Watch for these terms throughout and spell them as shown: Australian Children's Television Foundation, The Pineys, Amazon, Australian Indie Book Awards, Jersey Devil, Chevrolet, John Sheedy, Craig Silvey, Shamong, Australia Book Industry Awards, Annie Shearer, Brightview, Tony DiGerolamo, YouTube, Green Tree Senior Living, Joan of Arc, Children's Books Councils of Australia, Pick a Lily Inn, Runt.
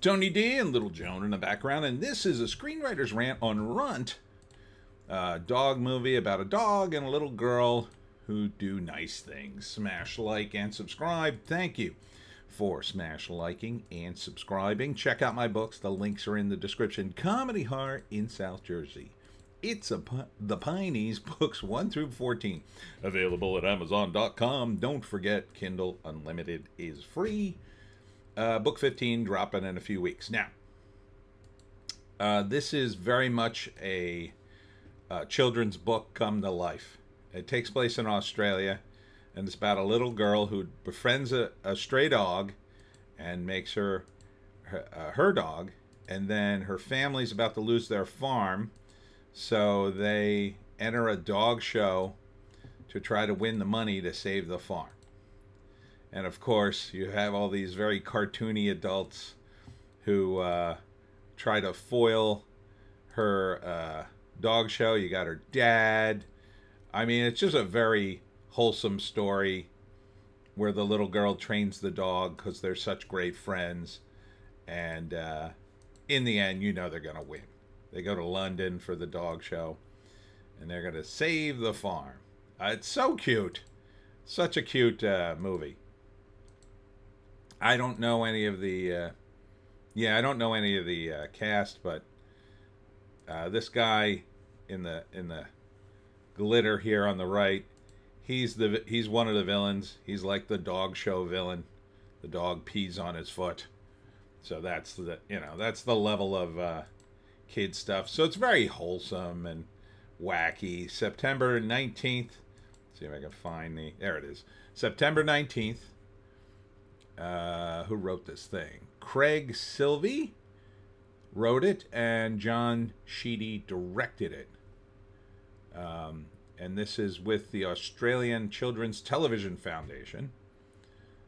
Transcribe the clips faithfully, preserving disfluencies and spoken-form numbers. Tony D and Little Joan in the background, and this is a screenwriter's rant on Runt, a dog movie about a dog and a little girl who do nice things. Smash like and subscribe. Thank you for smash liking and subscribing. Check out my books. The links are in the description. Comedy Horror in South Jersey. It's a, The Pineys, books one through fourteen, available at Amazon dot com. Don't forget, Kindle Unlimited is free. Uh, book fifteen dropping in a few weeks. Now, uh, this is very much a, a children's book come to life. It takes place in Australia, and it's about a little girl who befriends a, a stray dog and makes her her, uh, her dog, and then her family's about to lose their farm, so they enter a dog show to try to win the money to save the farm. And of course, you have all these very cartoony adults who uh, try to foil her uh, dog show. You got her dad. I mean, it's just a very wholesome story where the little girl trains the dog because they're such great friends. And uh, in the end, you know they're going to win. They go to London for the dog show, and they're going to save the farm. Uh, it's so cute. Such a cute uh, movie. I don't know any of the... Uh, yeah, I don't know any of the uh, cast, but uh, this guy in the in the glitter here on the right, he's the he's one of the villains. He's like the dog show villain. The dog pees on his foot. So that's the, you know, that's the level of... Uh, kid stuff. So it's very wholesome and wacky. September nineteenth. See if I can find the... There it is. September nineteenth. Uh, who wrote this thing? Craig Silvey wrote it, and John Sheedy directed it. Um, and this is with the Australian Children's Television Foundation.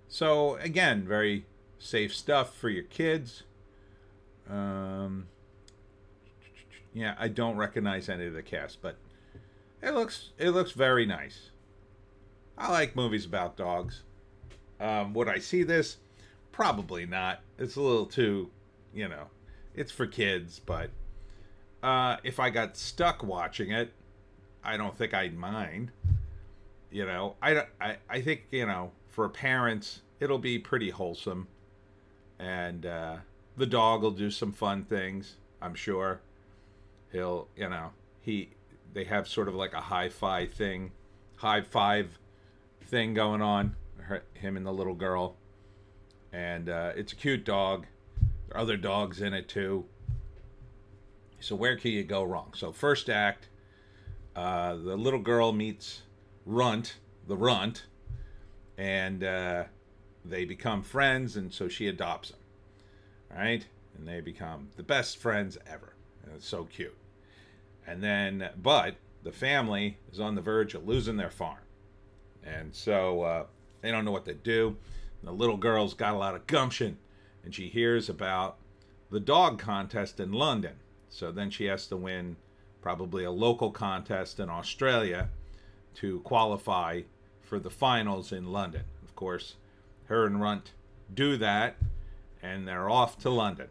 So, again, very safe stuff for your kids. Um... Yeah, I don't recognize any of the cast, but it looks it looks very nice. I like movies about dogs. Um, would I see this? Probably not. It's a little too, you know, it's for kids, but uh, if I got stuck watching it, I don't think I'd mind. You know, I, I, I think, you know, for parents, it'll be pretty wholesome. And uh, the dog will do some fun things, I'm sure. He'll, you know, he, they have sort of like a hi-fi thing, high-five thing going on, her, him and the little girl. And uh, it's a cute dog. There are other dogs in it, too. So where can you go wrong? So first act, uh, the little girl meets Runt, the Runt, and uh, they become friends, and so she adopts him, all right? And they become the best friends ever. And it's so cute. And then, but the family is on the verge of losing their farm. And so uh, they don't know what to do. And the little girl's got a lot of gumption. And she hears about the dog contest in London. So then she has to win probably a local contest in Australia to qualify for the finals in London. Of course, her and Runt do that. And they're off to London.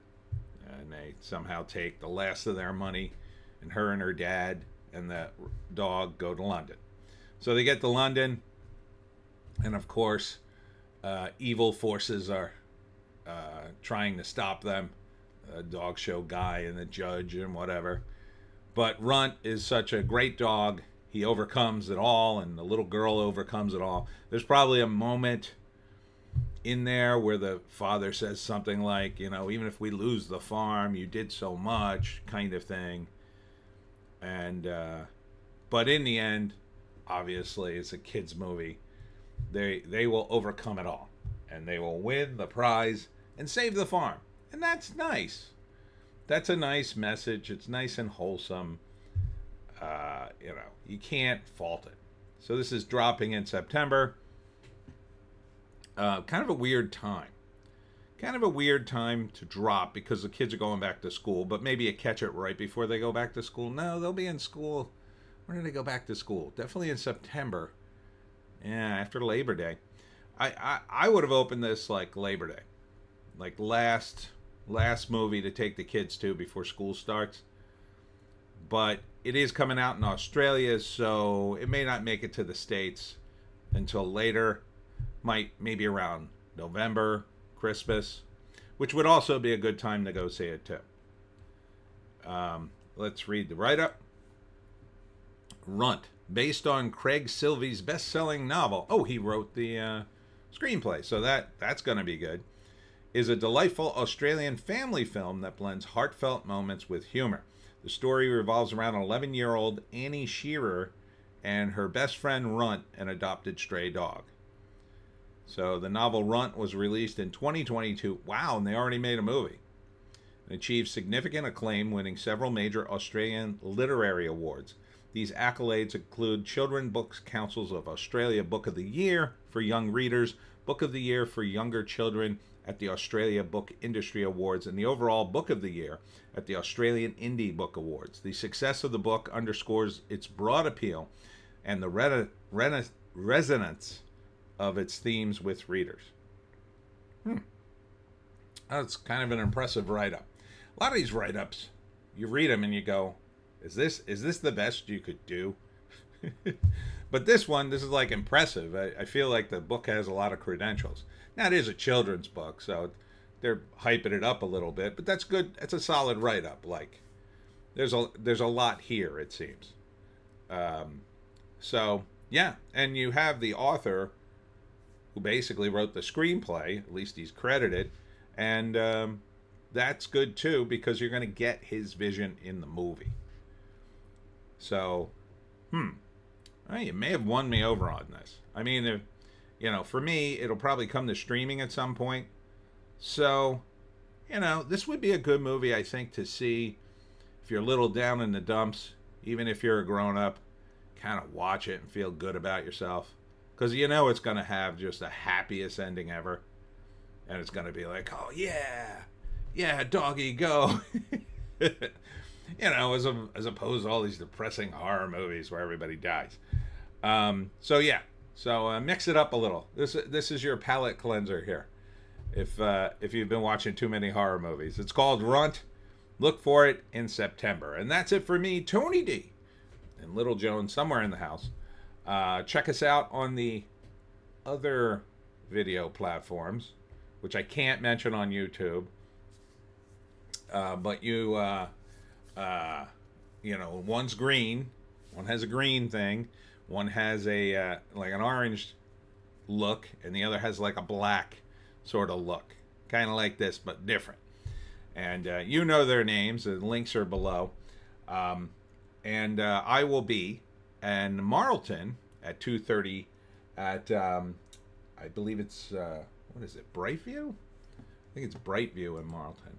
And they somehow take the last of their money, and her and her dad and the dog go to London. So they get to London, and of course, uh, evil forces are uh, trying to stop them. The dog show guy and the judge and whatever. But Runt is such a great dog. He overcomes it all, and the little girl overcomes it all. There's probably a moment in there where the father says something like, you know, even if we lose the farm, you did so much, kind of thing. And, uh, but in the end, obviously, it's a kid's movie. They, they will overcome it all. And they will win the prize and save the farm. And that's nice. That's a nice message. It's nice and wholesome. Uh, you know, you can't fault it. So this is dropping in September. Uh, kind of a weird time. Kind of a weird time to drop because the kids are going back to school, but maybe you catch it right before they go back to school. No, they'll be in school. When do they go back to school? Definitely in September. Yeah, after Labor Day. I, I, I would have opened this like Labor Day. Like last last movie to take the kids to before school starts. But it is coming out in Australia, so it may not make it to the States until later. Might maybe around November, Christmas, which would also be a good time to go see it too. Um, let's read the write-up. Runt, based on Craig Silvey's best-selling novel. Oh, he wrote the uh, screenplay, so that that's going to be good. Is a delightful Australian family film that blends heartfelt moments with humor. The story revolves around an eleven-year-old Annie Shearer and her best friend Runt, an adopted stray dog. So the novel Runt was released in twenty twenty-two. Wow, and they already made a movie. It achieved significant acclaim, winning several major Australian literary awards. These accolades include Children's Books Councils of Australia Book of the Year for Young Readers, Book of the Year for Younger Children at the Australia Book Industry Awards, and the overall Book of the Year at the Australian Indie Book Awards. The success of the book underscores its broad appeal and the re re resonance of its themes with readers. Hmm. That's kind of an impressive write-up. A lot of these write-ups, you read them and you go, Is this is this the best you could do? But this one, this is like impressive. I, I feel like the book has a lot of credentials. Now it is a children's book, so they're hyping it up a little bit. But that's good. That's a solid write-up. Like there's a there's a lot here, it seems. Um, so yeah, and you have the author who basically wrote the screenplay. At least he's credited, and um, that's good too because you're going to get his vision in the movie. So, hmm, well, you may have won me over on this. I mean, if, you know, for me, it'll probably come to streaming at some point. So, you know, this would be a good movie, I think, to see if you're a little down in the dumps, even if you're a grown-up, kind of watch it and feel good about yourself. Because you know it's going to have just the happiest ending ever. And it's going to be like, oh, yeah, yeah, doggy, go. You know, as, a, as opposed to all these depressing horror movies where everybody dies. Um, so, yeah. So, uh, mix it up a little. This this is your palate cleanser here. If, uh, if you've been watching too many horror movies. It's called Runt. Look for it in September. And that's it for me, Tony D. And Little Joan somewhere in the house. Uh, check us out on the other video platforms, which I can't mention on YouTube. Uh, but you... Uh, Uh, you know, one's green, one has a green thing, one has a, uh, like an orange look, and the other has like a black sort of look. Kind of like this, but different. And, uh, you know their names, the links are below. Um, and, uh, I will be in Marlton at two thirty at, um, I believe it's, uh, what is it, Brightview? I think it's Brightview in Marlton.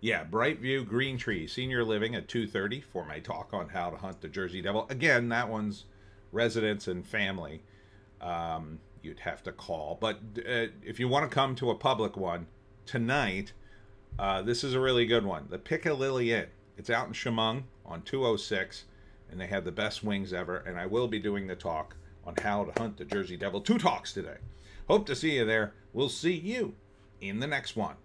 Yeah, Brightview, Green Tree, Senior Living at two thirty for my talk on how to hunt the Jersey Devil. Again, that one's residents and family. Um, you'd have to call. But uh, if you want to come to a public one tonight, uh, this is a really good one. The Pick a Lily Inn. It's out in Shamong on two oh six, and they have the best wings ever. And I will be doing the talk on how to hunt the Jersey Devil. Two talks today. Hope to see you there. We'll see you in the next one.